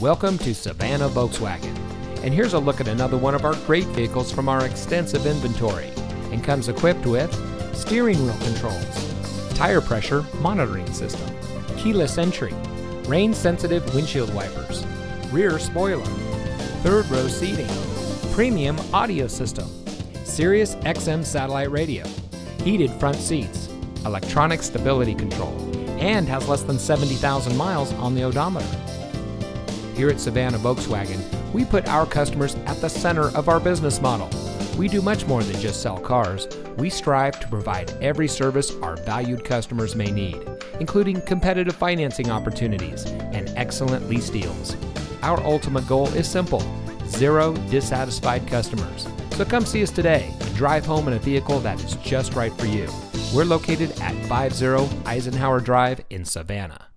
Welcome to Savannah Volkswagen, and here's a look at another one of our great vehicles from our extensive inventory, and comes equipped with steering wheel controls, tire pressure monitoring system, keyless entry, rain-sensitive windshield wipers, rear spoiler, third row seating, premium audio system, Sirius XM satellite radio, heated front seats, electronic stability control, and has less than 70,000 miles on the odometer. Here at Savannah Volkswagen, we put our customers at the center of our business model. We do much more than just sell cars. We strive to provide every service our valued customers may need, including competitive financing opportunities and excellent lease deals. Our ultimate goal is simple: zero dissatisfied customers. So come see us today and drive home in a vehicle that is just right for you. We're located at 50 Eisenhower Drive in Savannah.